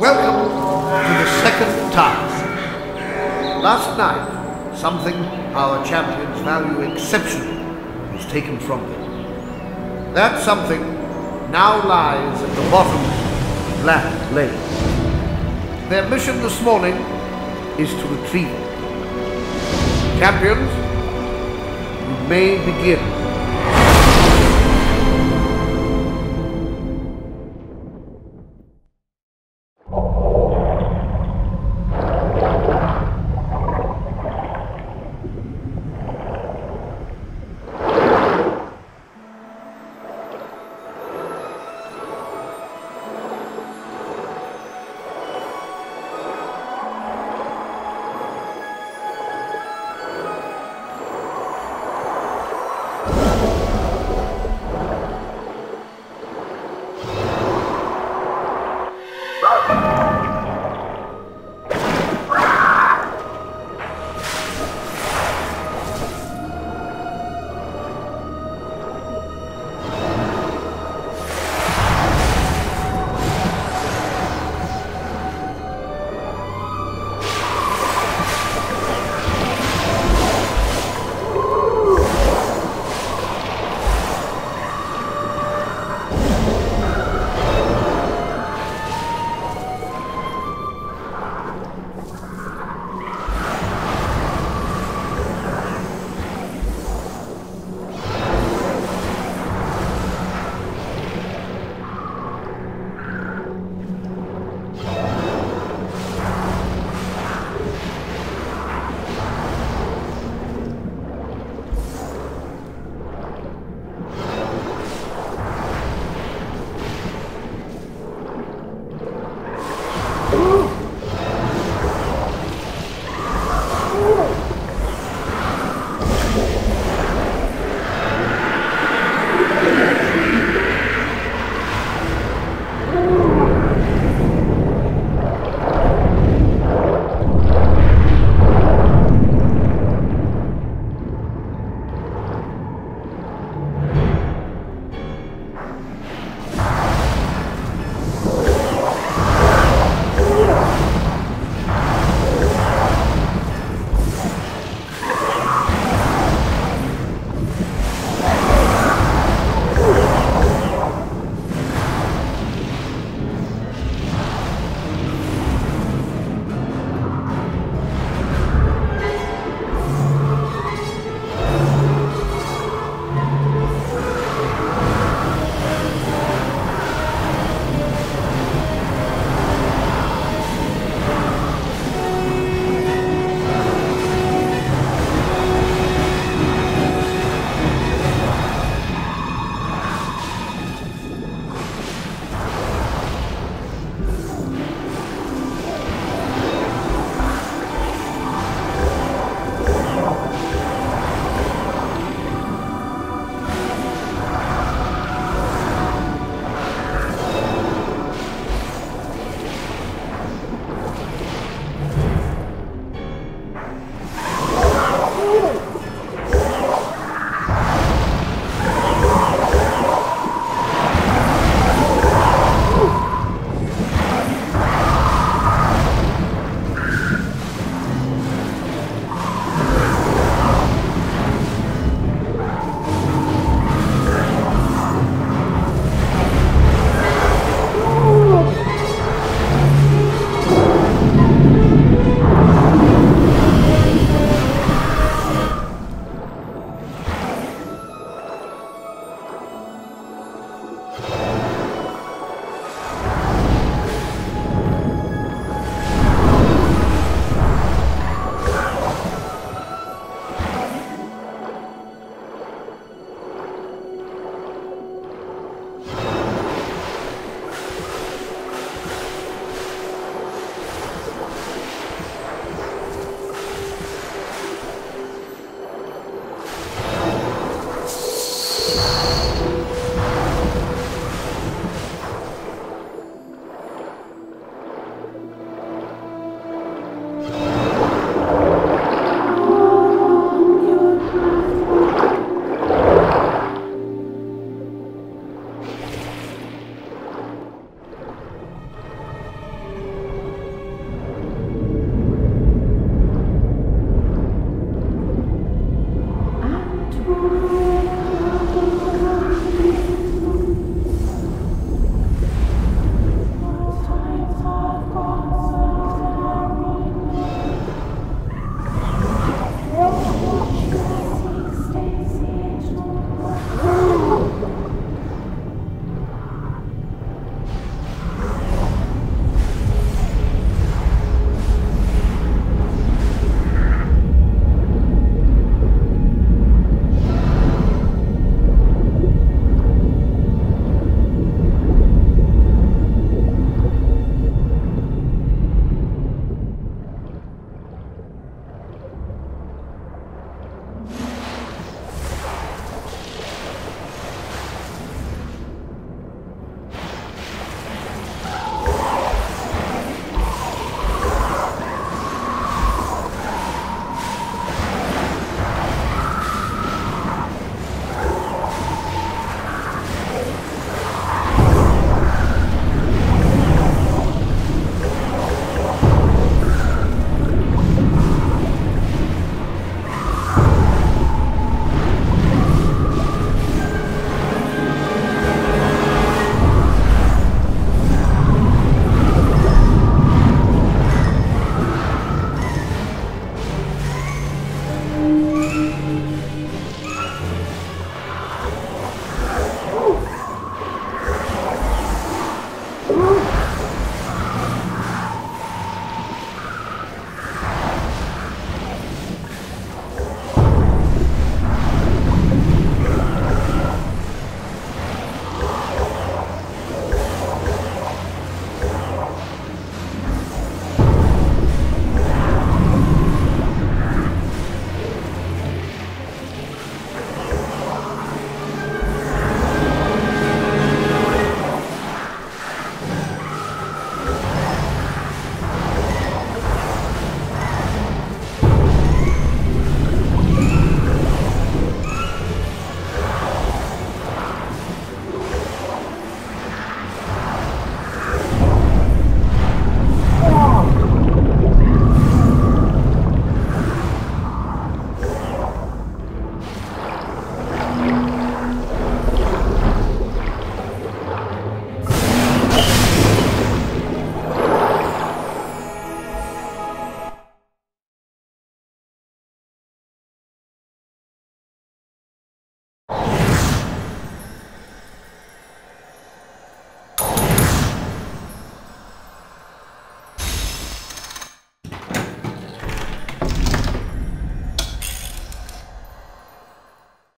Welcome to the second task. Last night, something our champions value exceptionally was taken from them. That something now lies at the bottom of Black Lake. Their mission this morning is to retrieve it. Champions, you may begin.